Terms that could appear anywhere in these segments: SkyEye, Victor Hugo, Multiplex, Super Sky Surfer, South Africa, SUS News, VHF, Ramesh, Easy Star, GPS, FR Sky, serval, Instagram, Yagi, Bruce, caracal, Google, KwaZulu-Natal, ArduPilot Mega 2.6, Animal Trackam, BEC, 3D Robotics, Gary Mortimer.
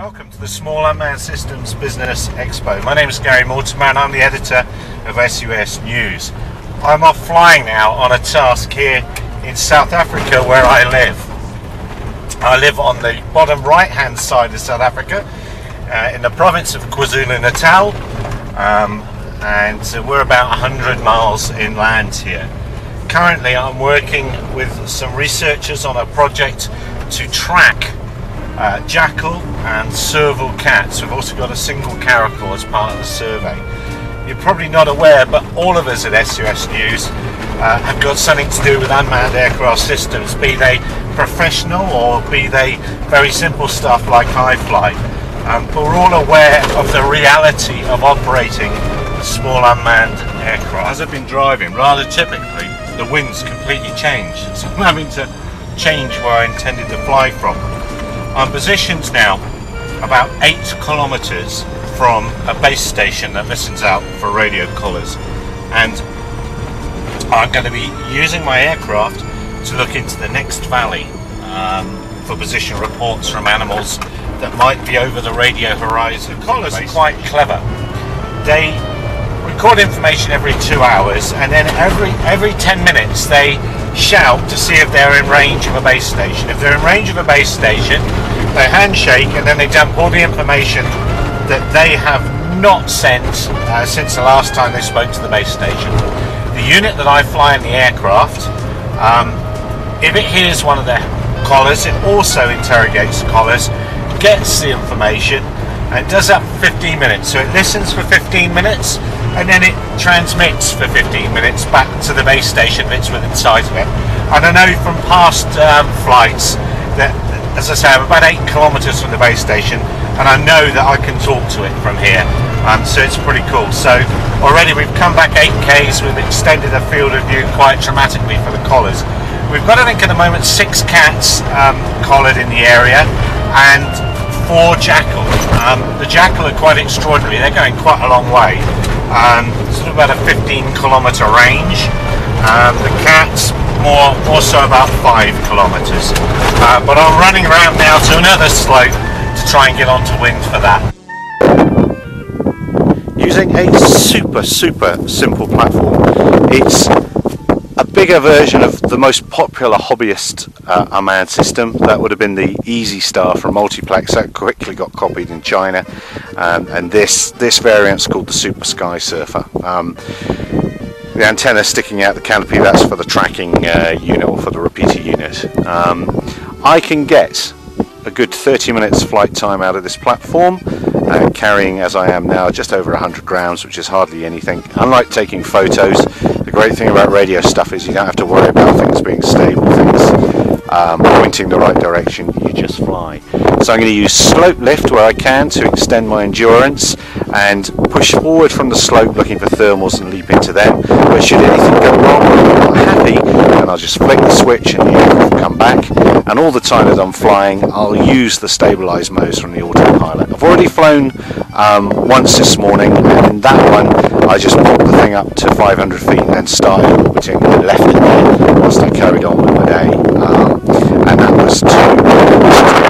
Welcome to the Small Unmanned Systems Business Expo. My name is Gary Mortimer and I'm the editor of SUS News. I'm off flying now on a task here in South Africa where I live. I live on the bottom right hand side of South Africa in the province of KwaZulu-Natal and we're about 100 miles inland here. Currently I'm working with some researchers on a project to track jackal and serval cats. We've also got a single caracal as part of the survey. You're probably not aware, but all of us at SUS News have got something to do with unmanned aircraft systems, be they professional or be they very simple stuff like high flight. But we're all aware of the reality of operating small unmanned aircraft. As I've been driving, rather typically, the wind's completely changed, so I'm having to change where I intended to fly from. I'm positioned now about 8 kilometers from a base station that listens out for radio collars, and I'm going to be using my aircraft to look into the next valley for position reports from animals that might be over the radio horizon. The collars are quite clever. They record information every 2 hours, and then every 10 minutes they shout to see if they're in range of a base station. If they're in range of a base station, they handshake and then they dump all the information that they have not sent since the last time they spoke to the base station. The unit that I fly in the aircraft, if it hears one of the collars, it also interrogates the collars, gets the information, and it does that for 15 minutes. So it listens for 15 minutes and then it transmits for 15 minutes back to the base station that's within sight of it. And I know from past flights that, as I say, I'm about 8 kilometers from the base station and I know that I can talk to it from here, so it's pretty cool. So already we've come back 8 k's, we've extended the field of view quite dramatically for the collars. We've got, I think at the moment, 6 cats collared in the area and 4 jackal. The jackal are quite extraordinary, they're going quite a long way. Sort of about a 15-kilometer range. The cats more also about 5 kilometers. But I'm running around now to another slope to try and get onto wind for that. Using a super simple platform. It's a bigger version of the most popular hobbyist unmanned system. That would have been the Easy Star from Multiplex. That quickly got copied in China, and this variant's called the Super Sky Surfer. The antenna sticking out the canopy, that's for the tracking unit or for the repeater unit. I can get a good 30 minutes flight time out of this platform, carrying as I am now just over 100 grams, which is hardly anything. Unlike taking photos, the great thing about radio stuff is you don't have to worry about things being stable, things pointing the right direction, you just fly. So I'm going to use slope lift where I can to extend my endurance and push forward from the slope looking for thermals and leap into them. But should anything go wrong, I'm not happy, and I'll just flick the switch and the aircraft will come back. And all the time that I'm flying, I'll use the stabilised modes from the autopilot. I've already flown once this morning, and in that one I just popped the thing up to 500 feet and then started orbiting and left it there whilst I carried on with my day. And that was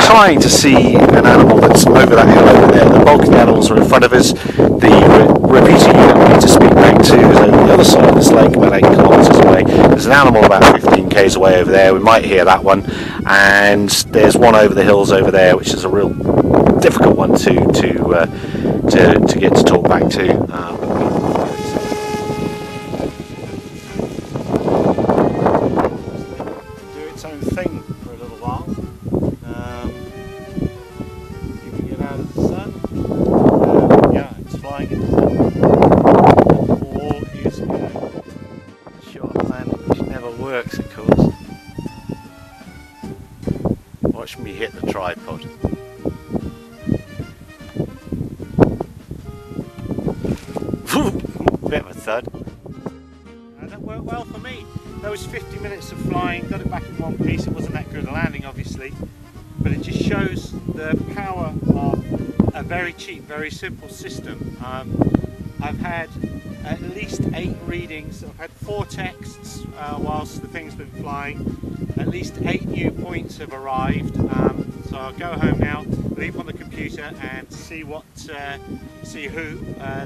trying to see an animal that's over that hill over there. The bulk of the animals are in front of us. The repeater unit we need to speak back to is over the other side of this lake, about 8 kilometres away. There's an animal about 15 k's away over there, we might hear that one. And there's one over the hills over there, which is a real difficult one to get to talk back to. Do its own thing for a little while. You can get out of the sun. Yeah, it's flying in the sun. All is good. Short plan, which never works, of course. Watch me hit the tripod. Bit of a thud. That worked well for me. Those 50 minutes of flying, got it back in one piece. It wasn't that good a landing, obviously, but it just shows the power of a very cheap, very simple system. I've had at least 8 readings. I've had 4 texts whilst the thing's been flying. At least 8 new points have arrived. So I'll go home now. leap on the computer and see what, see who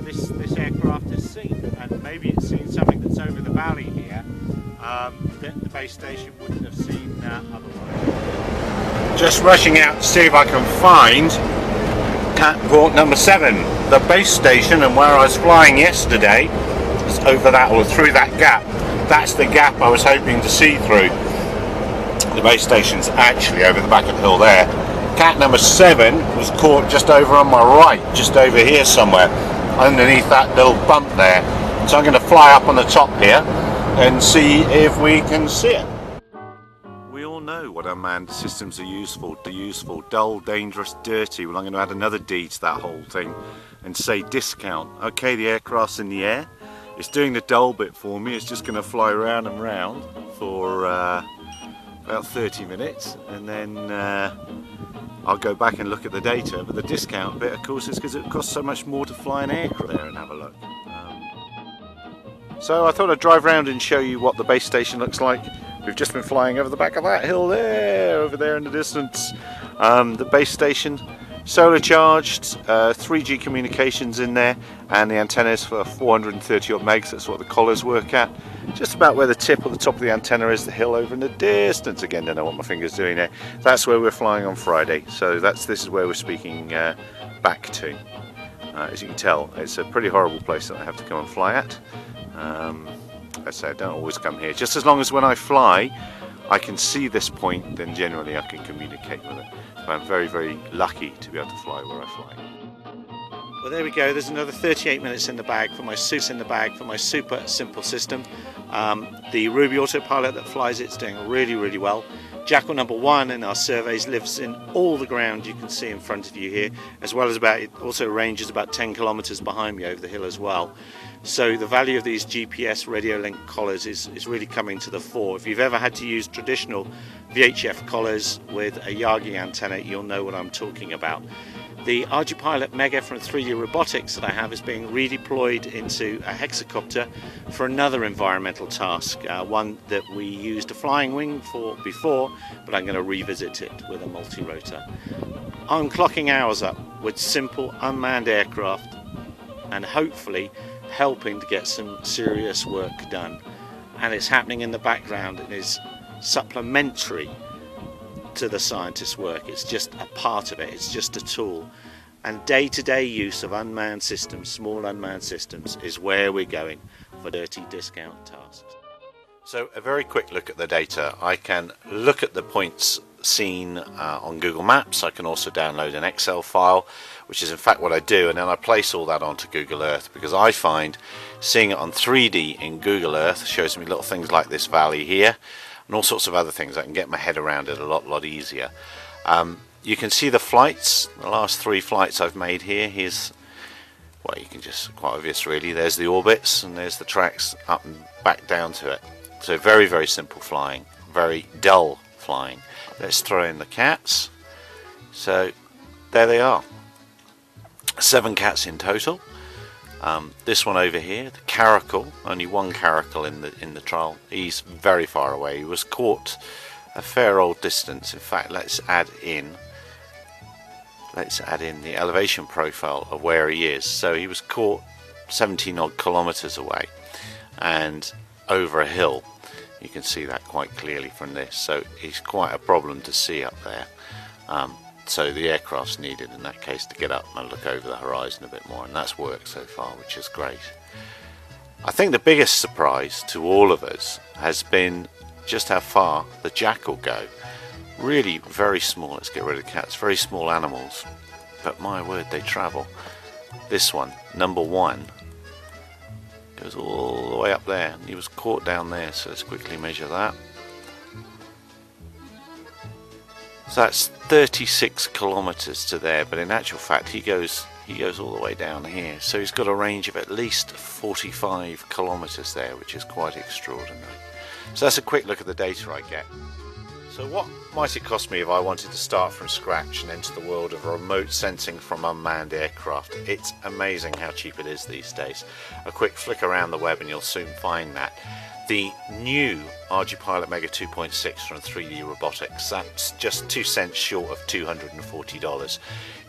this aircraft has seen, and maybe it's seen something that's over the valley here that the base station wouldn't have seen otherwise. Just rushing out to see if I can find catwalk number 7. The base station and where I was flying yesterday is over that, or through that gap. That's the gap I was hoping to see through. The base station's actually over the back of the hill there. Cat number 7 was caught just over on my right, just over here somewhere, underneath that little bump there. So I'm going to fly up on the top here and see if we can see it. We all know what unmanned systems are useful, dull, dangerous, dirty. Well, I'm going to add another D to that whole thing and say discount. Okay, the aircraft's in the air. It's doing the dull bit for me. It's just going to fly round and round for about 30 minutes, and then I'll go back and look at the data. But the discount bit, of course, is because it costs so much more to fly an aircraft there and have a look. So I thought I'd drive around and show you what the base station looks like. We've just been flying over the back of that hill there, over there in the distance. The base station, solar charged, 3G communications in there, and the antennas for 430 odd megs. That's what the collars work at. Just about where the tip or the top of the antenna is, the hill over in the distance. Again, don't know what my finger's doing there. That's where we're flying on Friday. So this is where we're speaking back to. As you can tell, it's a pretty horrible place that I have to come and fly at. As I say, I don't always come here. Just as long as when I fly, I can see this point, then generally I can communicate with it. But I'm very, very lucky to be able to fly where I fly. Well, there we go, there's another 38 minutes in the bag for my super simple system. The Ruby autopilot that flies it's doing really, really well. Jackal number 1 in our surveys lives in all the ground you can see in front of you here, as well as it also ranges about 10 kilometers behind me over the hill as well. So the value of these GPS radio link collars is really coming to the fore. If you've ever had to use traditional VHF collars with a Yagi antenna, you'll know what I'm talking about. The ArduPilot Mega from 3D Robotics that I have is being redeployed into a hexacopter for another environmental task, one that we used a flying wing for before, but I'm going to revisit it with a multi-rotor. I'm clocking hours up with simple unmanned aircraft and hopefully helping to get some serious work done. And it's happening in the background. It is supplementary to the scientist's work. It's just a part of it, it's just a tool. And day-to-day use of unmanned systems, small unmanned systems, is where we're going for dirty discount tasks. So a very quick look at the data. I can look at the points seen on Google Maps. I can also download an Excel file, which is in fact what I do, and then I place all that onto Google Earth, because I find seeing it on 3D in Google Earth shows me little things like this valley here and all sorts of other things. I can get my head around it a lot easier. You can see the flights, the last 3 flights I've made here. Here's, well, you can just, quite obvious really, there's the orbits and there's the tracks up and back down to it. So very, very simple flying, very dull flying. Let's throw in the cats. So there they are, 7 cats in total. This one over here, the caracal, only one caracal in the trial. He's very far away. He was caught a fair old distance. In fact, let's add in the elevation profile of where he is. So he was caught 17 odd kilometers away and over a hill. You can see that quite clearly from this. So it's quite a problem to see up there. So the aircraft's needed in that case to get up and look over the horizon a bit more, and that's worked so far, which is great. I think the biggest surprise to all of us has been just how far the jackal go. Really very small, let's get rid of cats, very small animals, but my word, they travel. This one, number 1, goes all the way up there, and he was caught down there, so let's quickly measure that. So that's 36 kilometers to there, but in actual fact he goes all the way down here, so he's got a range of at least 45 kilometers there, which is quite extraordinary. So that's a quick look at the data I get. So what might it cost me if I wanted to start from scratch and enter the world of remote sensing from unmanned aircraft? It's amazing how cheap it is these days. A quick flick around the web and you'll soon find that. The new ArduPilot Mega 2.6 from 3D Robotics, that's just 2 cents short of $240.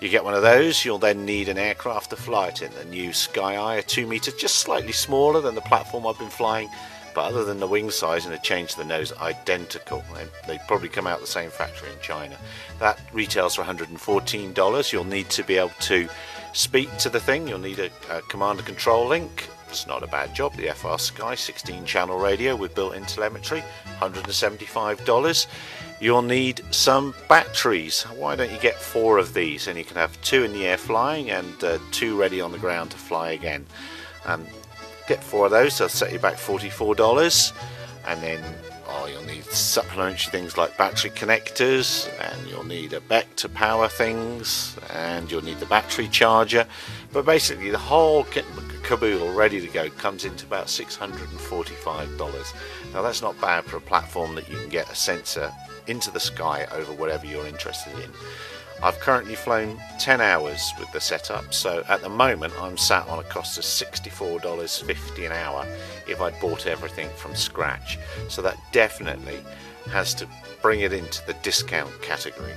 You get one of those, you'll then need an aircraft to fly it in. The new SkyEye, a 2 meter, just slightly smaller than the platform I've been flying, but other than the wing size and a change to the nose, identical. They probably come out the same factory in China. That retails for $114. You'll need to be able to speak to the thing, you'll need a command and control link. It's not a bad job. The FR Sky 16-channel radio with built-in telemetry, $175. You'll need some batteries. Why don't you get 4 of these, and you can have 2 in the air flying and 2 ready on the ground to fly again. Get 4 of those, they'll set you back $44, and then you'll need supplementary things like battery connectors, and you'll need a BEC to power things, and you'll need the battery charger. But basically the whole caboodle ready to go comes into about $645. Now that's not bad for a platform that you can get a sensor into the sky over whatever you're interested in. I've currently flown 10 hours with the setup, so at the moment I'm sat on a cost of $64.50 an hour if I'd bought everything from scratch. So that definitely has to bring it into the discount category.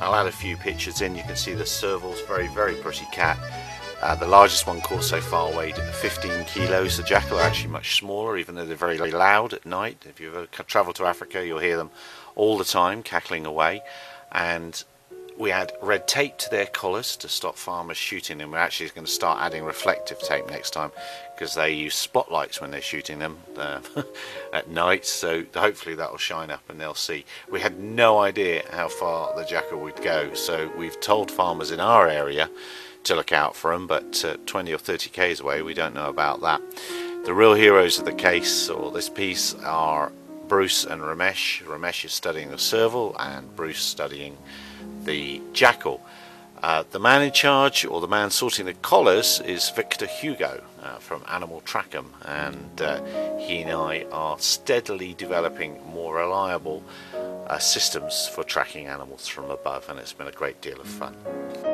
I'll add a few pictures in. You can see the serval's very, very pretty cat. The largest one caught so far weighed 15 kilos. The jackal are actually much smaller, even though they're very loud at night. If you've ever travelled to Africa, you'll hear them all the time cackling away. And we add red tape to their collars to stop farmers shooting them. We're actually going to start adding reflective tape next time, because they use spotlights when they're shooting them at night, so hopefully that will shine up and they'll see. We had no idea how far the jackal would go, so we've told farmers in our area to look out for them, but 20 or 30 k's away we don't know about that. The real heroes of the case, or this piece, are Bruce and Ramesh. Ramesh is studying the serval and Bruce studying the jackal. The man in charge, or the man sorting the collars, is Victor Hugo from Animal Trackam, and he and I are steadily developing more reliable systems for tracking animals from above, and it's been a great deal of fun.